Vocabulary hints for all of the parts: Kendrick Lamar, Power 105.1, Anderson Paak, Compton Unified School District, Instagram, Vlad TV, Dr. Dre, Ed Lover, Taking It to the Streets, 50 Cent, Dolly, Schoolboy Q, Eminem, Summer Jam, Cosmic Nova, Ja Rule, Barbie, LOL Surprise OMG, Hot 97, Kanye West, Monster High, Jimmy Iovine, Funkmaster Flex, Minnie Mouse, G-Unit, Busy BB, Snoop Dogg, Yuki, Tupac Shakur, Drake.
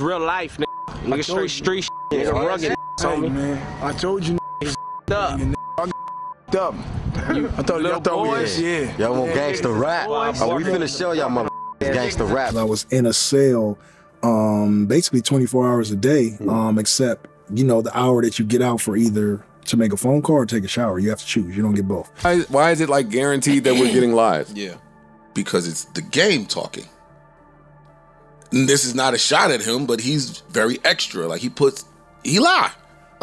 It's real life, nigga. Nigga straight street shit. Nigga rugged. Hey, man. I told you, nigga. I got up. I thought y'all thought we had. Y'all want gangster rap? Oh, we finna show y'all mother gangster rap. I was in a cell basically 24 hours a day, except, you know, the hour that you get out for either to make a phone call or take a shower. You have to choose. You don't get both. Why is it like guaranteed that we're getting live? Yeah. Because it's the game talking. And this is not a shot at him, but he's very extra. Like he lie.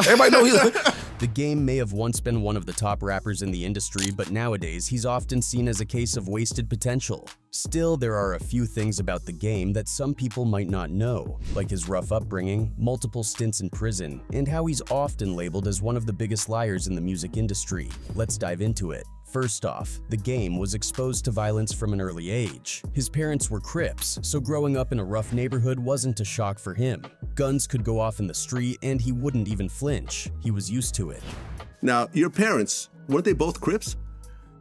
Everybody know he lie. The Game may have once been one of the top rappers in the industry, but nowadays he's often seen as a case of wasted potential. Still, there are a few things about The Game that some people might not know, like his rough upbringing, multiple stints in prison, and how he's often labeled as one of the biggest liars in the music industry. Let's dive into it. First off, The Game was exposed to violence from an early age. His parents were Crips, so growing up in a rough neighborhood wasn't a shock for him. Guns could go off in the street and he wouldn't even flinch. He was used to it. Now, your parents, weren't they both Crips?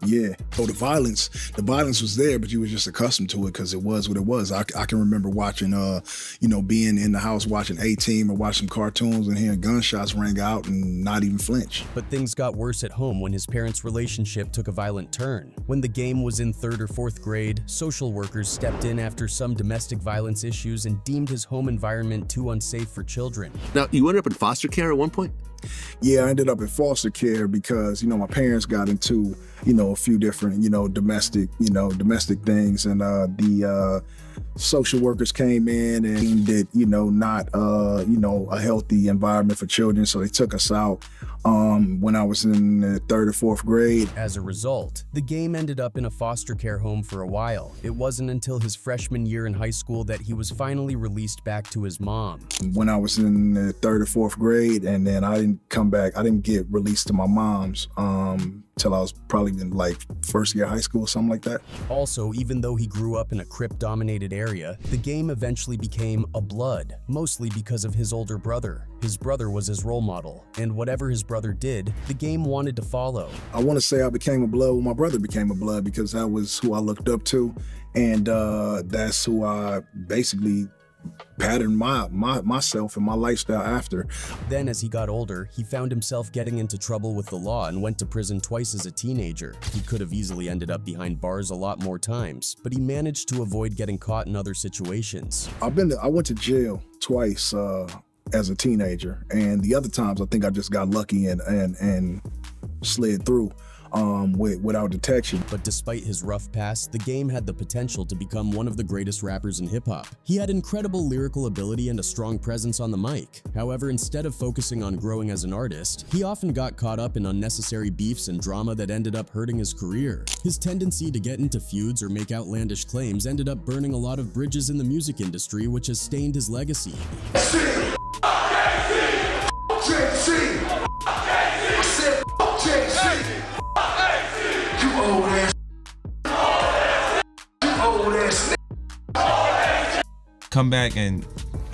Yeah. Oh, the violence was there, but you were just accustomed to it because it was what it was. I can remember watching, you know, being in the house watching A-Team or watching cartoons and hearing gunshots ring out and not even flinch. But things got worse at home when his parents' relationship took a violent turn. When The Game was in 3rd or 4th grade, social workers stepped in after some domestic violence issues and deemed his home environment too unsafe for children. Now, you ended up in foster care at one point? Yeah, I ended up in foster care because, you know, my parents got into, you know, a few different, you know, domestic things. And the social workers came in and did, you know, not, you know, a healthy environment for children. So they took us out when I was in the 3rd or 4th grade. As a result, The Game ended up in a foster care home for a while. It wasn't until his freshman year in high school that he was finally released back to his mom. When I was in the 3rd or 4th grade, and then I didn't come back. I didn't get released to my mom's till I was probably in like 1st year of high school or something like that. Also, even though he grew up in a Crip-dominated area, The Game eventually became a Blood, mostly because of his older brother. His brother was his role model, and whatever his brother did, The Game wanted to follow. I want to say I became a Blood when my brother became a Blood because that was who I looked up to, and that's who I basically patterned myself and my lifestyle after. Then as he got older, he found himself getting into trouble with the law and went to prison twice as a teenager. He could have easily ended up behind bars a lot more times, but he managed to avoid getting caught in other situations. I went to jail twice as a teenager, and the other times I think I just got lucky and slid through without detection. But despite his rough past, The Game had the potential to become one of the greatest rappers in hip-hop. He had incredible lyrical ability and a strong presence on the mic. However, instead of focusing on growing as an artist, he often got caught up in unnecessary beefs and drama that ended up hurting his career. His tendency to get into feuds or make outlandish claims ended up burning a lot of bridges in the music industry, which has stained his legacy. Come back and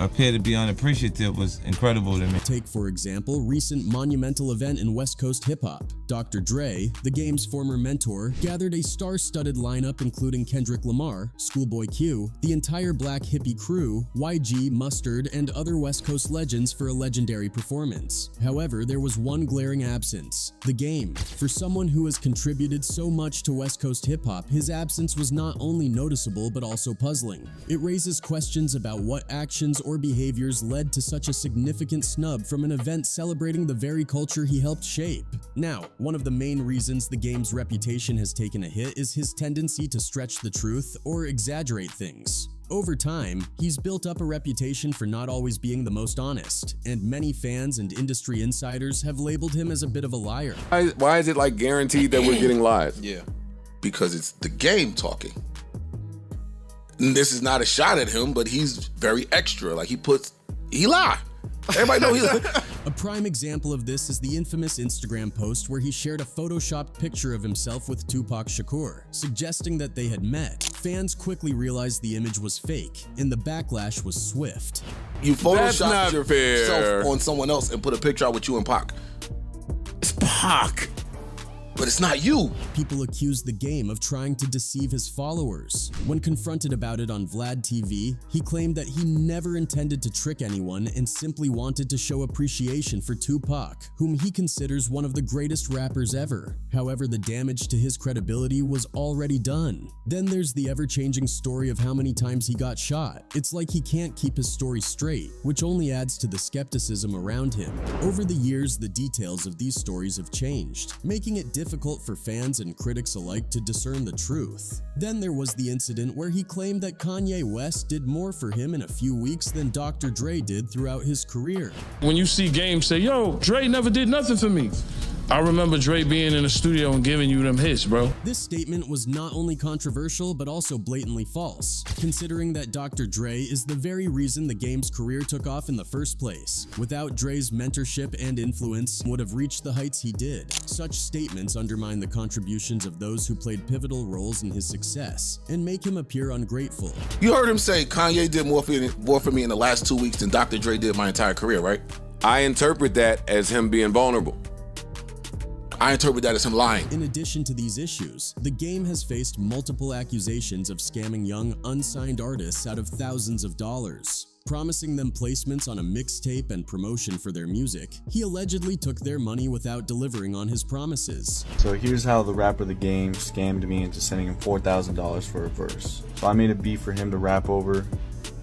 appear to be unappreciative was incredible to me. Take, for example, recent monumental event in West Coast hip-hop. Dr. Dre, The Game's former mentor, gathered a star-studded lineup including Kendrick Lamar, Schoolboy Q, the entire Black Hippie crew, YG, Mustard, and other West Coast legends for a legendary performance. However, there was one glaring absence: The Game. For someone who has contributed so much to West Coast hip-hop, his absence was not only noticeable but also puzzling. It raises questions about what actions or behaviors led to such a significant snub from an event celebrating the very culture he helped shape. Now, one of the main reasons The Game's reputation has taken a hit is his tendency to stretch the truth or exaggerate things. Over time, he's built up a reputation for not always being the most honest, and many fans and industry insiders have labeled him as a bit of a liar. Why is it like guaranteed that we're getting live? Yeah. Because it's The Game talking. And this is not a shot at him, but he's very extra. Like he lie. Everybody know he lie. A prime example of this is the infamous Instagram post where he shared a photoshopped picture of himself with Tupac Shakur, suggesting that they had met. Fans quickly realized the image was fake, and the backlash was swift. You photoshopped yourself on someone else and put a picture out with you and Pac. It's Pac. but it's not you. People accused The Game of trying to deceive his followers. When confronted about it on Vlad TV, he claimed that he never intended to trick anyone and simply wanted to show appreciation for Tupac, whom he considers one of the greatest rappers ever. However, the damage to his credibility was already done. Then there's the ever-changing story of how many times he got shot. It's like he can't keep his story straight, which only adds to the skepticism around him. Over the years, the details of these stories have changed, making it difficult for fans and critics alike to discern the truth. Then there was the incident where he claimed that Kanye West did more for him in a few weeks than Dr. Dre did throughout his career. When you see Game say, yo, Dre never did nothing for me, I remember Dre being in the studio and giving you them hits, bro. This statement was not only controversial, but also blatantly false, considering that Dr. Dre is the very reason The Game's career took off in the first place. Without Dre's mentorship and influence, would have reached the heights he did. Such statements undermine the contributions of those who played pivotal roles in his success, and make him appear ungrateful. You heard him say, Kanye did more for me in the last 2 weeks than Dr. Dre did my entire career, right? I interpret that as him being vulnerable. I interpret that as him lying. In addition to these issues, The Game has faced multiple accusations of scamming young, unsigned artists out of thousands of dollars, promising them placements on a mixtape and promotion for their music. He allegedly took their money without delivering on his promises. So here's how the rapper The Game scammed me into sending him $4,000 for a verse. So I made a beat for him to rap over,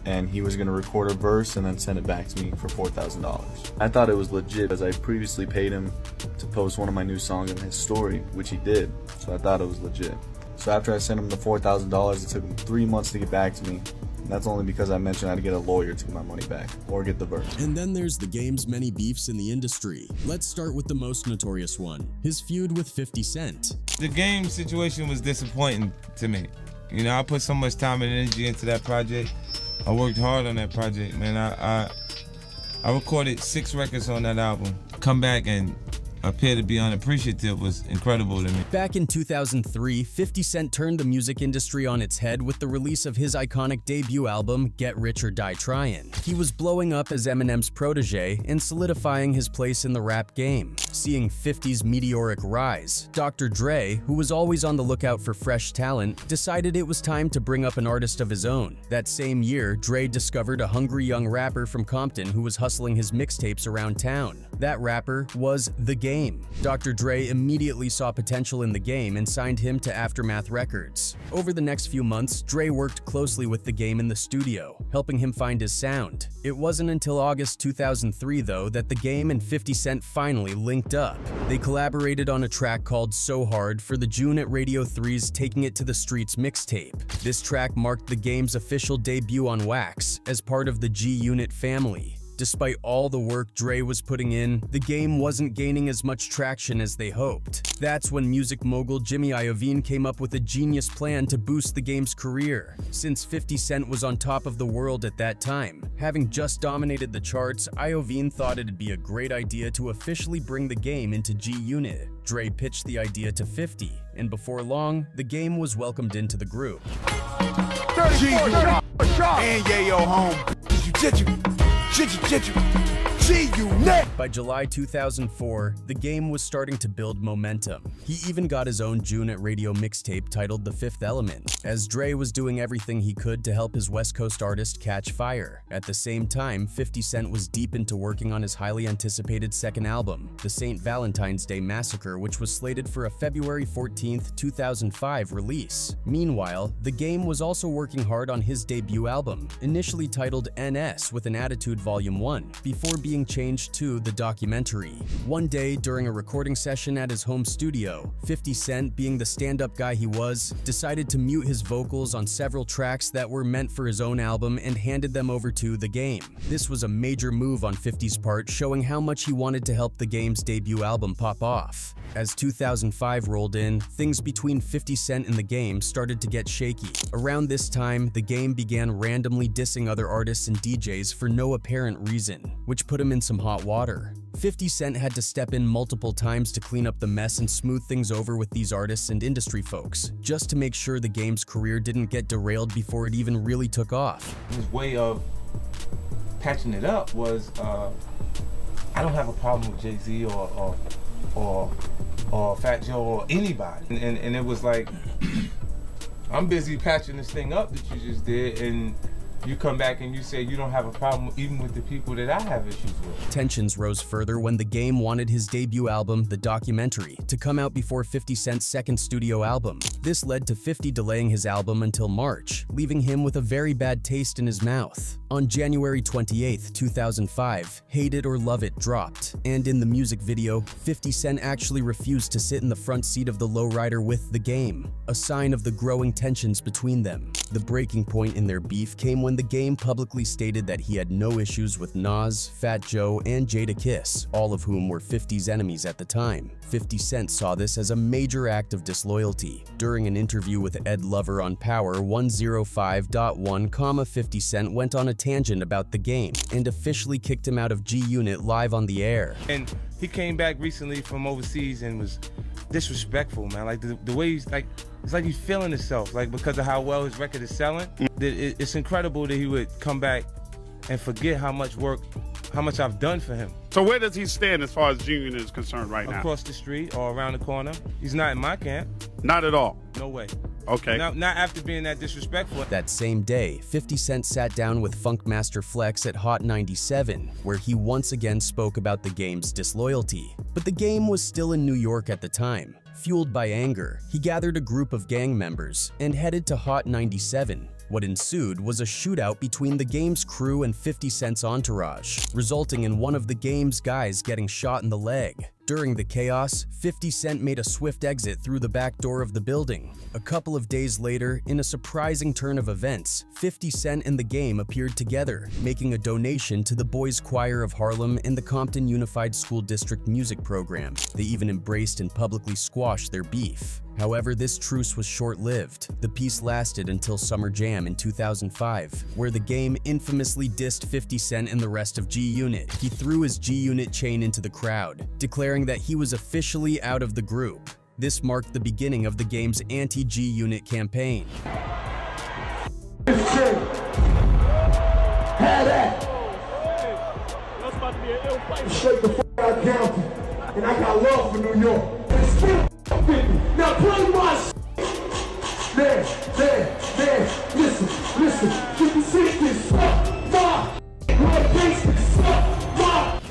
and he was gonna record a verse and then send it back to me for $4,000. I thought it was legit, as I previously paid him to post one of my new songs on his story, which he did, so I thought it was legit. So after I sent him the $4,000, it took him 3 months to get back to me. That's only because I mentioned I'd get a lawyer to get my money back, or get the verse. And then there's The Game's many beefs in the industry. Let's start with the most notorious one, his feud with 50 Cent. The Game situation was disappointing to me. You know, I put so much time and energy into that project. I worked hard on that project, man. I recorded 6 records on that album. Come back and appear to be unappreciative was incredible to me. Back in 2003, 50 Cent turned the music industry on its head with the release of his iconic debut album, Get Rich or Die Tryin'. He was blowing up as Eminem's protege and solidifying his place in the rap game. Seeing 50's meteoric rise, Dr. Dre, who was always on the lookout for fresh talent, decided it was time to bring up an artist of his own. That same year, Dre discovered a hungry young rapper from Compton who was hustling his mixtapes around town. That rapper was The Game. Dr. Dre immediately saw potential in The Game and signed him to Aftermath Records. Over the next few months, Dre worked closely with The Game in the studio, helping him find his sound. It wasn't until August 2003, though, that The Game and 50 Cent finally linked up. They collaborated on a track called So Hard for the G-Unit Radio 3's Taking It to the Streets mixtape. This track marked The Game's official debut on wax as part of the G-Unit family. Despite all the work Dre was putting in, The Game wasn't gaining as much traction as they hoped. That's when music mogul Jimmy Iovine came up with a genius plan to boost The Game's career. Since 50 Cent was on top of the world at that time, having just dominated the charts, Iovine thought it'd be a great idea to officially bring The Game into G Unit. Dre pitched the idea to 50, and before long, The Game was welcomed into the group. And yeah, yo, home. By July 2004, The Game was starting to build momentum. He even got his own G-Unit radio mixtape titled The Fifth Element, as Dre was doing everything he could to help his West Coast artist catch fire. At the same time, 50 Cent was deep into working on his highly anticipated second album, The St. Valentine's Day Massacre, which was slated for a February 14, 2005 release. Meanwhile, The Game was also working hard on his debut album, initially titled NS with an Attitude Volume 1, before being changed to The Documentary. One day, during a recording session at his home studio, 50 Cent, being the stand-up guy he was, decided to mute his vocals on several tracks that were meant for his own album and handed them over to The Game. This was a major move on 50's part, showing how much he wanted to help The Game's debut album pop off. As 2005 rolled in, things between 50 Cent and The Game started to get shaky. Around this time, The Game began randomly dissing other artists and DJs for no apparent reason, which put him in some hot water. 50 Cent had to step in multiple times to clean up the mess and smooth things over with these artists and industry folks, just to make sure The Game's career didn't get derailed before it even really took off. His way of patching it up was, I don't have a problem with Jay-Z or or Fat Joe or anybody. And it was like, I'm busy patching this thing up that you just did, and you come back and you say you don't have a problem even with the people that I have issues with. Tensions rose further when The Game wanted his debut album, The Documentary, to come out before 50 Cent's second studio album. This led to 50 delaying his album until March, leaving him with a very bad taste in his mouth. On January 28, 2005, Hate It or Love It dropped, and in the music video, 50 Cent actually refused to sit in the front seat of the lowrider with The Game, a sign of the growing tensions between them. The breaking point in their beef came when The Game publicly stated that he had no issues with Nas, Fat Joe, and Jada Kiss, all of whom were 50's enemies at the time. 50 Cent saw this as a major act of disloyalty. During an interview with Ed Lover on Power 105.1, 50 Cent went on a tangent about The Game and officially kicked him out of G Unit live on the air. And he came back recently from overseas and was disrespectful, man. Like the way he's like, it's like he's feeling himself, like because of how well his record is selling. It's incredible that he would come back and forget how much I've done for him. So where does he stand as far as G Unit is concerned right now? Across the street or around the corner. He's not in my camp. Not at all. No way. Okay. Not after being that disrespectful. That same day, 50 Cent sat down with Funkmaster Flex at Hot 97, where he once again spoke about The Game's disloyalty. But The Game was still in New York at the time. Fueled by anger, he gathered a group of gang members and headed to Hot 97. What ensued was a shootout between The Game's crew and 50 Cent's entourage, resulting in one of The Game's guys getting shot in the leg. During the chaos, 50 Cent made a swift exit through the back door of the building. A couple of days later, in a surprising turn of events, 50 Cent and The Game appeared together, making a donation to the Boys Choir of Harlem and the Compton Unified School District music program. They even embraced and publicly squashed their beef. However, this truce was short-lived. The peace lasted until Summer Jam in 2005, where The Game infamously dissed 50 Cent and the rest of G Unit. He threw his G Unit chain into the crowd, declaring that he was officially out of the group. This marked the beginning of The Game's anti-G Unit campaign. Straight the f*** out of Compton, and I got love for New York. Now play my s***. There, listen, you can see this suck my.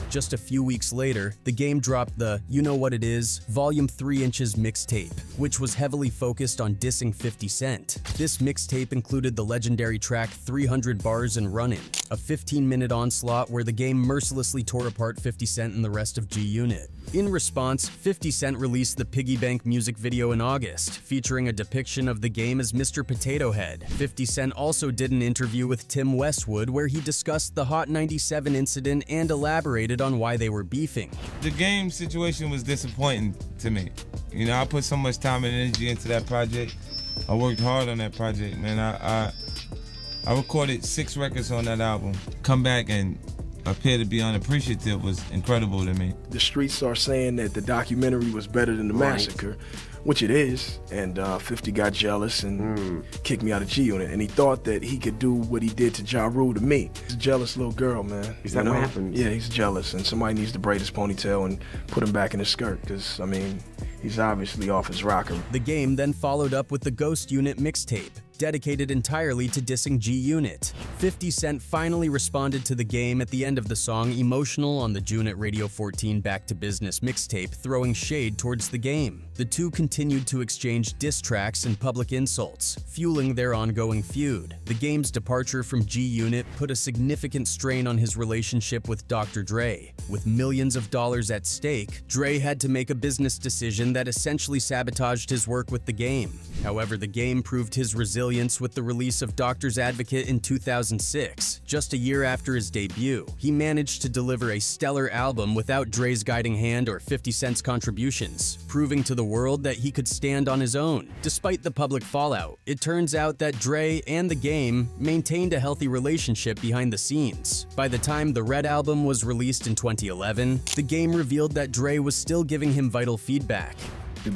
Just a few weeks later, The Game dropped the You Know What It Is Volume 3 Inches mixtape, which was heavily focused on dissing 50 Cent. This mixtape included the legendary track 300 Bars and Runnin', a 15-minute onslaught where The Game mercilessly tore apart 50 Cent and the rest of G Unit. In response, 50 Cent released the Piggy Bank music video in August, featuring a depiction of The Game as Mr. Potato Head. 50 Cent also did an interview with Tim Westwood where he discussed the Hot 97 incident and elaborated on why they were beefing. The Game situation was disappointing to me. You know, I put so much time and energy into that project. I worked hard on that project, man. I recorded 6 records on that album. Come back and appear to be unappreciative was incredible to me. The streets are saying that the documentary was better than the massacre, which it is, and 50 got jealous and kicked me out of G Unit, and he thought that he could do what he did to Ja Rule to me. He's a jealous little girl, man. Is that what happened? Yeah, he's jealous, and somebody needs to braid his ponytail and put him back in his skirt, because, I mean, he's obviously off his rocker. The Game then followed up with the Ghost Unit mixtape, dedicated entirely to dissing G Unit. 50 Cent finally responded to The Game at the end of the song Emotional on the G Unit Radio 14 Back to Business mixtape, throwing shade towards The Game. The two continued to exchange diss tracks and public insults, fueling their ongoing feud. The Game's departure from G Unit put a significant strain on his relationship with Dr. Dre. With millions of dollars at stake, Dre had to make a business decision that essentially sabotaged his work with The Game. However, The Game proved his resilience with the release of Doctor's Advocate in 2006. Just a year after his debut, he managed to deliver a stellar album without Dre's guiding hand or 50 Cent's contributions, proving to the world that he could stand on his own. Despite the public fallout, it turns out that Dre and The Game maintained a healthy relationship behind the scenes. By the time the Red Album was released in 2011, The Game revealed that Dre was still giving him vital feedback.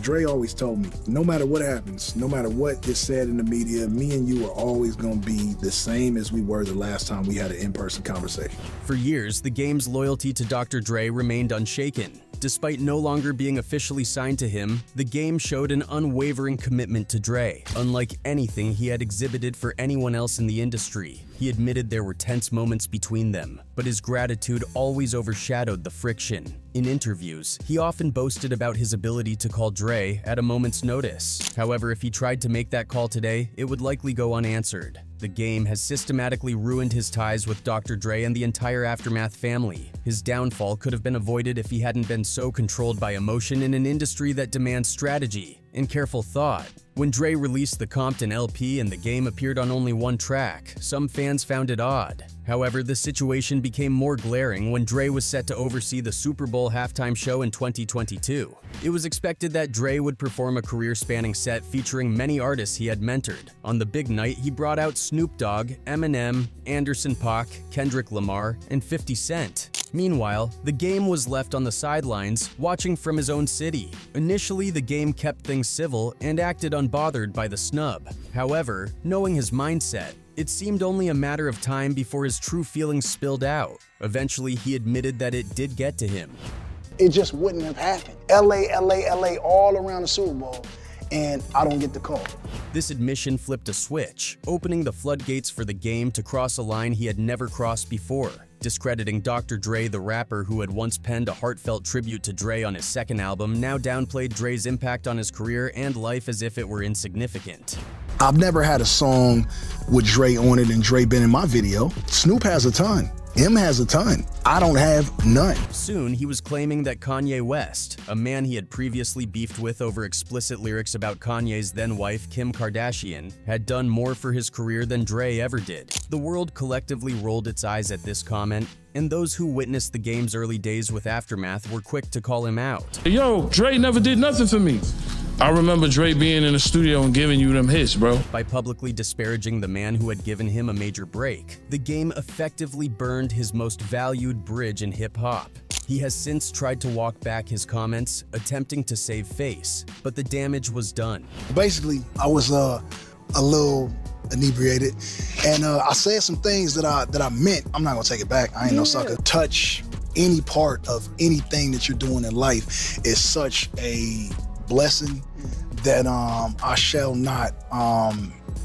Dre always told me, no matter what happens, no matter what gets said in the media, me and you are always going to be the same as we were the last time we had an in-person conversation. For years, The Game's loyalty to Dr. Dre remained unshaken. despite no longer being officially signed to him, The Game showed an unwavering commitment to Dre, unlike anything he had exhibited for anyone else in the industry. He admitted there were tense moments between them, but his gratitude always overshadowed the friction. In interviews, he often boasted about his ability to call Dre at a moment's notice. However, if he tried to make that call today, it would likely go unanswered. The Game has systematically ruined his ties with Dr. Dre and the entire Aftermath family. His downfall could have been avoided if he hadn't been so controlled by emotion in an industry that demands strategy and careful thought. When Dre released the Compton LP and The Game appeared on only one track, some fans found it odd. However, the situation became more glaring when Dre was set to oversee the Super Bowl halftime show in 2022. It was expected that Dre would perform a career-spanning set featuring many artists he had mentored. On the big night, he brought out Snoop Dogg, Eminem, Anderson Paak, Kendrick Lamar, and 50 Cent. Meanwhile, The Game was left on the sidelines, watching from his own city. Initially, The Game kept things civil and acted unbothered by the snub. However, knowing his mindset, it seemed only a matter of time before his true feelings spilled out. Eventually, he admitted that it did get to him. It just wouldn't have happened. LA, LA, LA, all around the Super Bowl, and I don't get the call. This admission flipped a switch, opening the floodgates for The Game to cross a line he had never crossed before. Discrediting Dr. Dre, the rapper who had once penned a heartfelt tribute to Dre on his second album, now downplayed Dre's impact on his career and life as if it were insignificant. I've never had a song with Dre on it and Dre been in my video. Snoop has a ton. M has a ton. I don't have none. Soon, he was claiming that Kanye West, a man he had previously beefed with over explicit lyrics about Kanye's then-wife Kim Kardashian, had done more for his career than Dre ever did. The world collectively rolled its eyes at this comment, and those who witnessed The Game's early days with Aftermath were quick to call him out. Yo, Dre never did nothing for me. I remember Dre being in the studio and giving you them hits, bro. By publicly disparaging the man who had given him a major break, The Game effectively burned his most valued bridge in hip-hop. He has since tried to walk back his comments, attempting to save face, but the damage was done. Basically, I was a little inebriated, and I said some things that I meant. I'm not gonna take it back. I ain't no sucker. Touch any part of anything that you're doing in life is such a blessing that I shall not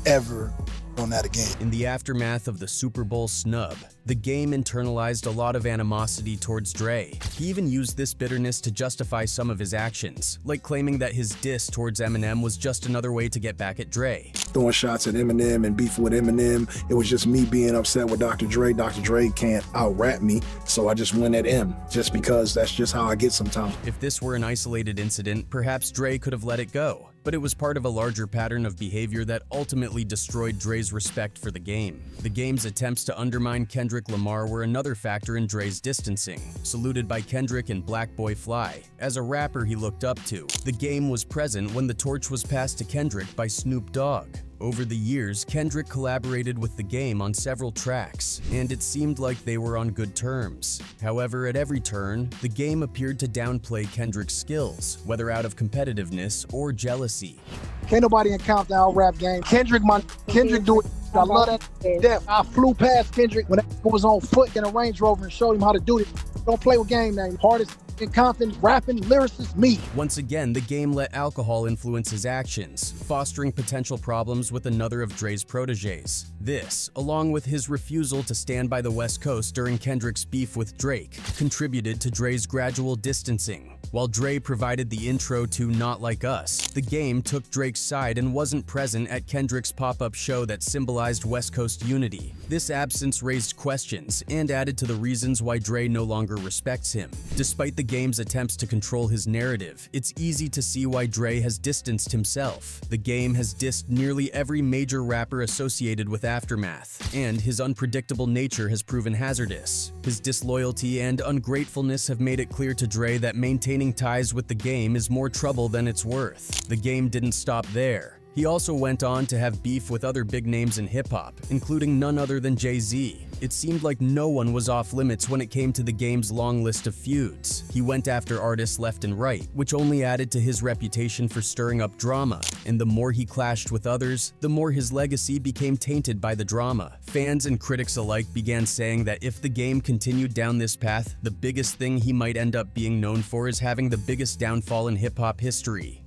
ever on that again. In the aftermath of the Super Bowl snub, The Game internalized a lot of animosity towards Dre. He even used this bitterness to justify some of his actions, like claiming that his diss towards Eminem was just another way to get back at Dre. Throwing shots at Eminem and beef with Eminem, it was just me being upset with Dr. Dre. Dr. Dre can't out-rap me, so I just went at him, just because that's just how I get sometimes. If this were an isolated incident, perhaps Dre could have let it go, but it was part of a larger pattern of behavior that ultimately destroyed Dre's respect for The Game. The Game's attempts to undermine Kendrick Lamar were another factor in Dre's distancing. Saluted by Kendrick and Black Boy Fly, as a rapper he looked up to, The Game was present when the torch was passed to Kendrick by Snoop Dogg. Over the years, Kendrick collaborated with The Game on several tracks, and it seemed like they were on good terms. However, at every turn, The Game appeared to downplay Kendrick's skills, whether out of competitiveness or jealousy. Can't nobody in Compton out-rap Game. Kendrick, Kendrick do it. I love that death. I flew past Kendrick when I was on foot in a Range Rover and showed him how to do it. Don't play with Game name. Hardest in Compton, rapping lyricist me. Once again, The Game let alcohol influence his actions, fostering potential problems with another of Dre's proteges. This, along with his refusal to stand by the West Coast during Kendrick's beef with Drake, contributed to Dre's gradual distancing. While Dre provided the intro to Not Like Us, The Game took Drake's side and wasn't present at Kendrick's pop-up show that symbolized West Coast unity. This absence raised questions and added to the reasons why Dre no longer respects him. Despite The Game's attempts to control his narrative, it's easy to see why Dre has distanced himself. The Game has dissed nearly every major rapper associated with Aftermath, and his unpredictable nature has proven hazardous. His disloyalty and ungratefulness have made it clear to Dre that maintaining ties with The Game is more trouble than it's worth. The Game didn't stop there. He also went on to have beef with other big names in hip-hop, including none other than Jay-Z. It seemed like no one was off limits when it came to The Game's long list of feuds. He went after artists left and right, which only added to his reputation for stirring up drama, and the more he clashed with others, the more his legacy became tainted by the drama. Fans and critics alike began saying that if The Game continued down this path, the biggest thing he might end up being known for is having the biggest downfall in hip-hop history.